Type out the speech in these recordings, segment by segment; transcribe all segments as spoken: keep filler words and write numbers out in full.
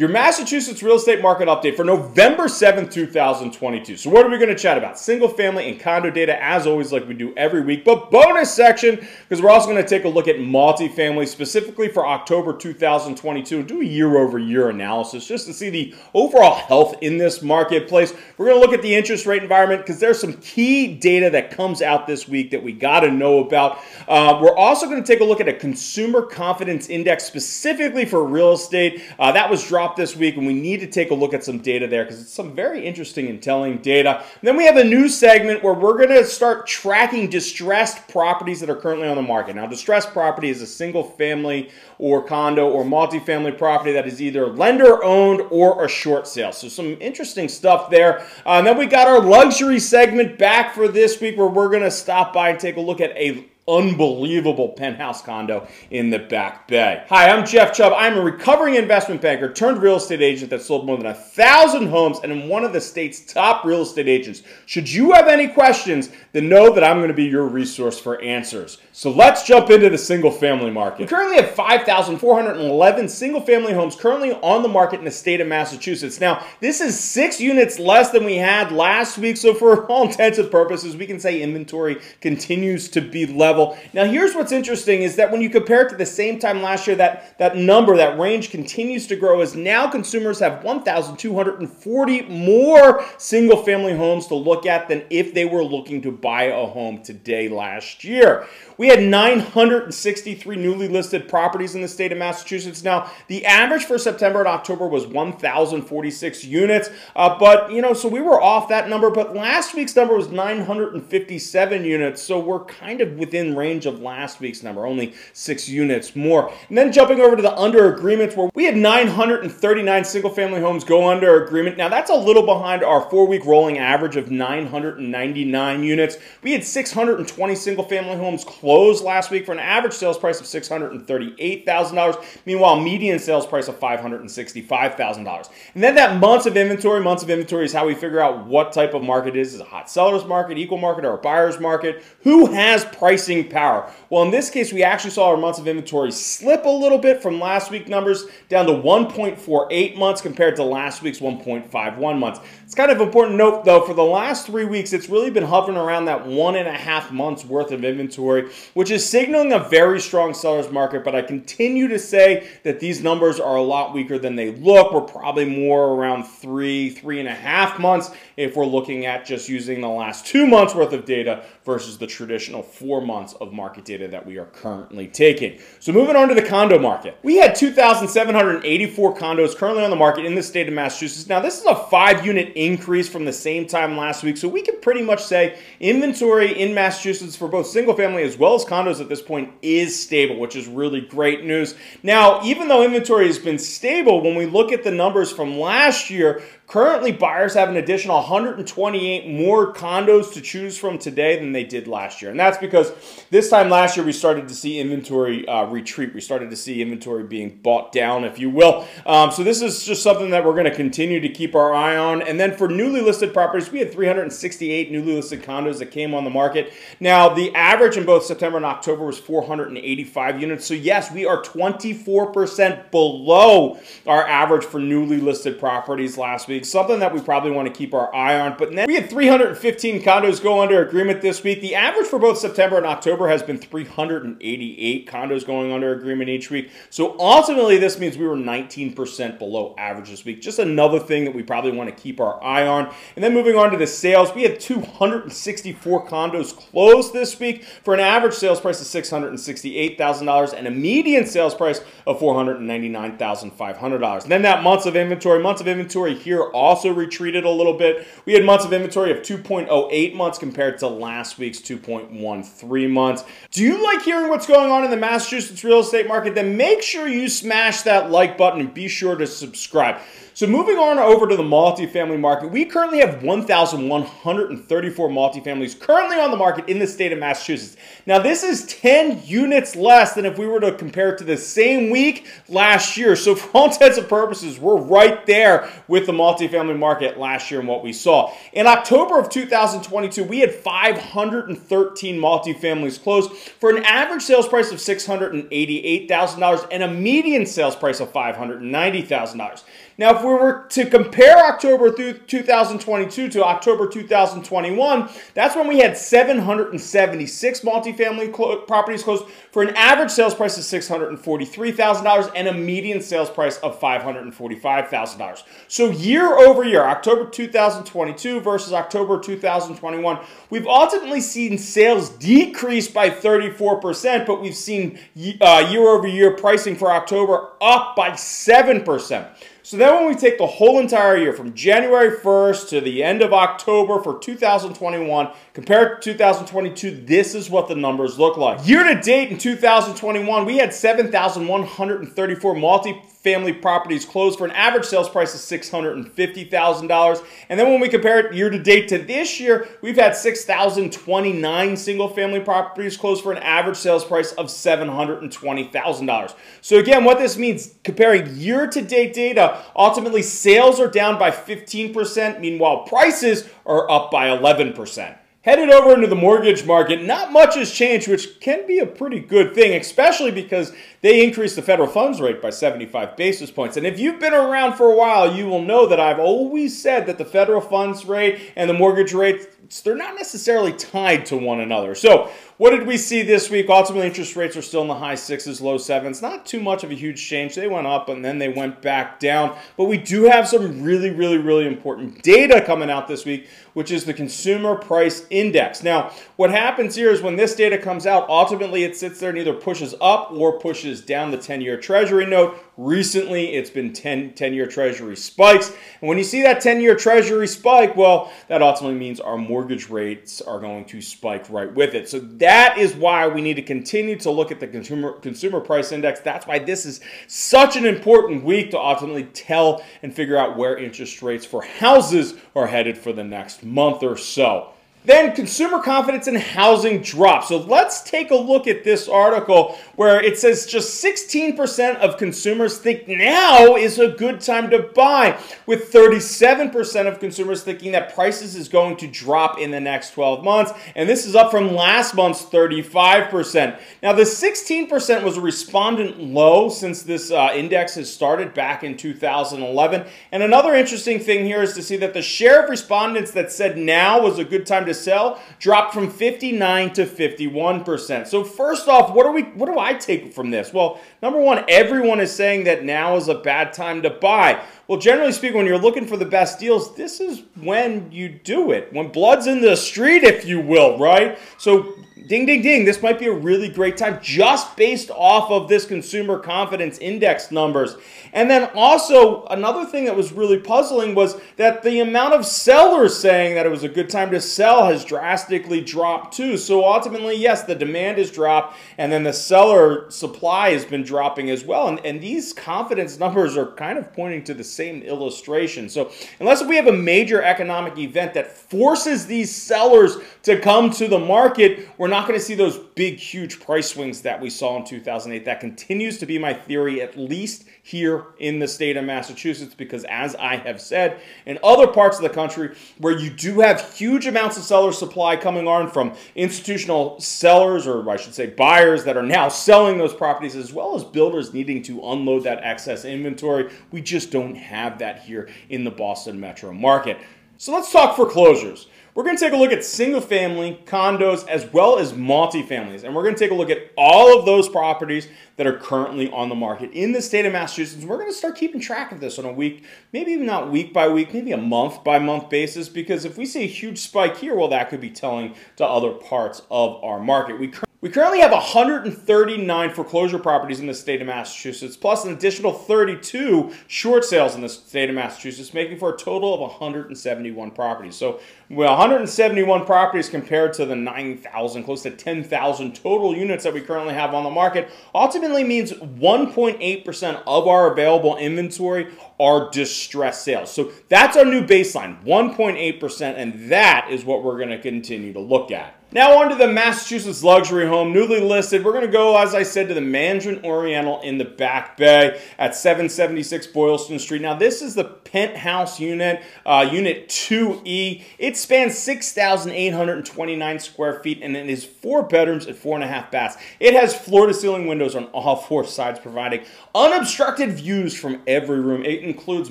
Your Massachusetts real estate market update for November seventh, two thousand twenty-two. So what are we going to chat about? Single family and condo data, as always, like we do every week. But bonus section, because we're also going to take a look at multifamily, specifically for October two thousand twenty-two, and do a year-over-year analysis just to see the overall health in this marketplace. We're going to look at the interest rate environment, because there's some key data that comes out this week that we got to know about. Uh, we're also going to take a look at a consumer confidence index, specifically for real estate. Uh, that was dropped this week, and we need to take a look at some data there, because it's some very interesting and telling data. And then we have a new segment where we're going to start tracking distressed properties that are currently on the market. Now, distressed property is a single family or condo or multifamily property that is either lender owned or a short sale. So some interesting stuff there. Uh, and then we got our luxury segment back for this week, where we're going to stop by and take a look at a unbelievable penthouse condo in the Back Bay. Hi, I'm Jeff Chubb. I'm a recovering investment banker turned real estate agent that sold more than a thousand homes and am one of the state's top real estate agents. Should you have any questions, then know that I'm going to be your resource for answers. So let's jump into the single family market. We currently have five thousand four hundred eleven single family homes currently on the market in the state of Massachusetts. Now, this is six units less than we had last week. So for all intents and purposes, we can say inventory continues to be level. Now, here's what's interesting is that when you compare it to the same time last year, that, that number, that range continues to grow, as now consumers have one thousand two hundred forty more single-family homes to look at than if they were looking to buy a home today last year. We had nine hundred sixty-three newly listed properties in the state of Massachusetts. Now, the average for September and October was one thousand forty-six units, uh, but, you know, so we were off that number, but last week's number was nine hundred fifty-seven units, so we're kind of within range of last week's number, only six units more. And then jumping over to the under agreements, where we had nine hundred thirty-nine single family homes go under agreement. Now, that's a little behind our four-week rolling average of nine hundred ninety-nine units. We had six hundred twenty single family homes closed last week for an average sales price of six hundred thirty-eight thousand dollars. Meanwhile, median sales price of five hundred sixty-five thousand dollars. And then that months of inventory, months of inventory is how we figure out what type of market it is. Is it a hot seller's market, equal market, or a buyer's market? Who has pricing power? Well, in this case, we actually saw our months of inventory slip a little bit from last week's numbers down to one point four eight months compared to last week's one point five one months. It's kind of important to note, though, for the last three weeks, it's really been hovering around that one and a half months worth of inventory, which is signaling a very strong seller's market. But I continue to say that these numbers are a lot weaker than they look. We're probably more around three, three and a half months if we're looking at just using the last two months worth of data versus the traditional four months of market data that we are currently taking. So moving on to the condo market. We had two thousand seven hundred eighty-four condos currently on the market in the state of Massachusetts. Now, this is a five unit increase from the same time last week. So we can pretty much say inventory in Massachusetts for both single family as well as condos at this point is stable, which is really great news. Now, even though inventory has been stable, when we look at the numbers from last year, currently buyers have an additional one hundred twenty-eight more condos to choose from today than they did last year. And that's because this time last year, we started to see inventory uh, retreat. We started to see inventory being bought down, if you will. Um, so this is just something that we're going to continue to keep our eye on. And then for newly listed properties, we had three hundred sixty-eight newly listed condos that came on the market. Now, the average in both September and October was four hundred eighty-five units. So yes, we are twenty-four percent below our average for newly listed properties last week, something that we probably want to keep our eye on. But then we had three hundred fifteen condos go under agreement this week. The average for both September and October has been three hundred eighty-eight condos going under agreement each week. So ultimately, this means we were nineteen percent below average this week. Just another thing that we probably want to keep our eye on. And then moving on to the sales, we had two hundred sixty-four condos closed this week for an average sales price of six hundred sixty-eight thousand dollars and a median sales price of four hundred ninety-nine thousand five hundred dollars. And then that months of inventory, months of inventory here also retreated a little bit. We had months of inventory of two point oh eight months compared to last week's two point one three months. Months. Do you like hearing what's going on in the Massachusetts real estate market? Then make sure you smash that like button and be sure to subscribe. So moving on over to the multifamily market, we currently have one thousand one hundred thirty-four multifamilies currently on the market in the state of Massachusetts. Now, this is ten units less than if we were to compare it to the same week last year. So for all intents and purposes, we're right there with the multifamily market last year and what we saw. In October of two thousand twenty-two, we had five hundred thirteen multifamily families closed for an average sales price of six hundred eighty-eight thousand dollars and a median sales price of five hundred ninety thousand dollars. Now, if we were to compare October through two thousand twenty-two to October two thousand twenty-one, that's when we had seven hundred seventy-six multifamily clo- properties closed for an average sales price of six hundred forty-three thousand dollars and a median sales price of five hundred forty-five thousand dollars. So year over year, October two thousand twenty-two versus October two thousand twenty-one, we've ultimately seen sales decrease by thirty-four percent, but we've seen uh, year over year pricing for October up by seven percent. So then when we take the whole entire year from January first to the end of October for two thousand twenty-one, compared to two thousand twenty-two, this is what the numbers look like. Year to date in two thousand twenty-one, we had seven thousand one hundred thirty-four multifamily properties closed for an average sales price of six hundred fifty thousand dollars. And then when we compare it year to date to this year, we've had six thousand twenty-nine single family properties closed for an average sales price of seven hundred twenty thousand dollars. So again, what this means, comparing year to date data, ultimately, sales are down by fifteen percent. Meanwhile, prices are up by eleven percent. Headed over into the mortgage market, not much has changed, which can be a pretty good thing, especially because they increased the federal funds rate by seventy-five basis points. And if you've been around for a while, you will know that I've always said that the federal funds rate and the mortgage rates, they're not necessarily tied to one another. So what did we see this week? Ultimately, interest rates are still in the high sixes, low sevens. Not too much of a huge change. They went up and then they went back down. But we do have some really, really, really important data coming out this week, which is the Consumer Price Index. Now, what happens here is when this data comes out, ultimately it sits there and either pushes up or pushes down the ten-year Treasury note. Recently, it's been ten-year Treasury spikes. And when you see that ten-year Treasury spike, well, that ultimately means our mortgage rates are going to spike right with it. So that That is why we need to continue to look at the consumer consumer price index. That's why this is such an important week to ultimately tell and figure out where interest rates for houses are headed for the next month or so. Then consumer confidence in housing dropped. So let's take a look at this article where it says just sixteen percent of consumers think now is a good time to buy, with thirty-seven percent of consumers thinking that prices is going to drop in the next twelve months. And this is up from last month's thirty-five percent. Now, the sixteen percent was a respondent low since this uh, index has started back in two thousand eleven. And another interesting thing here is to see that the share of respondents that said now was a good time to to sell dropped from fifty-nine to fifty-one percent. So first off, what are we what do I take from this? Well, number one, everyone is saying that now is a bad time to buy. Well, generally speaking, when you're looking for the best deals, this is when you do it. When blood's in the street, if you will, right? So ding, ding, ding, this might be a really great time just based off of this consumer confidence index numbers. And then also another thing that was really puzzling was that the amount of sellers saying that it was a good time to sell has drastically dropped too. So ultimately, yes, the demand has dropped and then the seller supply has been dropping as well. And, and these confidence numbers are kind of pointing to the same illustration. So unless we have a major economic event that forces these sellers to come to the market, we're not going to see those big, huge price swings that we saw in two thousand eight. That continues to be my theory, at least here in the state of Massachusetts, because as I have said, in other parts of the country where you do have huge amounts of seller supply coming on from institutional sellers, or I should say buyers that are now selling those properties, as well as builders needing to unload that excess inventory. We just don't have that here in the Boston metro market. So let's talk foreclosures. We're going to take a look at single family, condos, as well as multifamilies. And we're going to take a look at all of those properties that are currently on the market in the state of Massachusetts. We're going to start keeping track of this on a week, maybe not week by week, maybe a month by month basis, because if we see a huge spike here, well, that could be telling to other parts of our market. We We currently have one hundred thirty-nine foreclosure properties in the state of Massachusetts, plus an additional thirty-two short sales in the state of Massachusetts, making for a total of one hundred seventy-one properties. So, well, one hundred seventy-one properties compared to the nine thousand, close to ten thousand total units that we currently have on the market, ultimately means one point eight percent of our available inventory are distressed sales. So that's our new baseline, one point eight percent, and that is what we're going to continue to look at. Now on to the Massachusetts luxury home, newly listed. We're going to go, as I said, to the Mandarin Oriental in the Back Bay at seven seventy-six Boylston Street. Now this is the penthouse unit, uh, Unit two E. It spans six thousand eight hundred twenty-nine square feet, and it is four bedrooms and four and a half baths. It has floor-to-ceiling windows on all four sides, providing unobstructed views from every room. It includes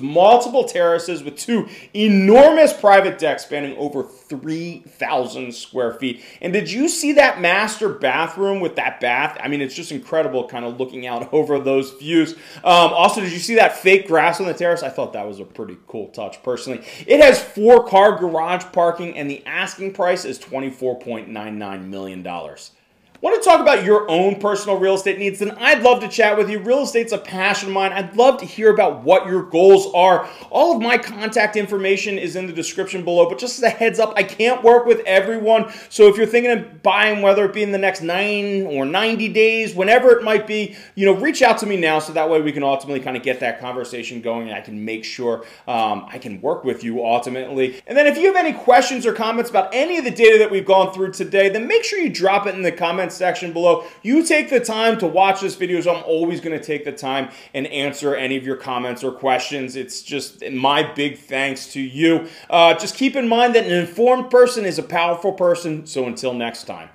multiple terraces with two enormous private decks spanning over three thousand square feet. And did you see that master bathroom with that bath? I mean, it's just incredible kind of looking out over those views. Um, also, did you see that fake grass on the terrace? I thought that was a pretty cool touch, personally. It has four-car garage parking, and the asking price is twenty-four point nine nine million dollars. Want to talk about your own personal real estate needs? Then I'd love to chat with you. Real estate's a passion of mine. I'd love to hear about what your goals are. All of my contact information is in the description below, but just as a heads up, I can't work with everyone. So if you're thinking of buying, whether it be in the next nine or ninety days, whenever it might be, you know, reach out to me now so that way we can ultimately kind of get that conversation going, and I can make sure um, I can work with you ultimately. And then if you have any questions or comments about any of the data that we've gone through today, then make sure you drop it in the comments section below. You take the time to watch this video, so I'm always going to take the time and answer any of your comments or questions. It's just my big thanks to you. Uh, just keep in mind that an informed person is a powerful person. So until next time.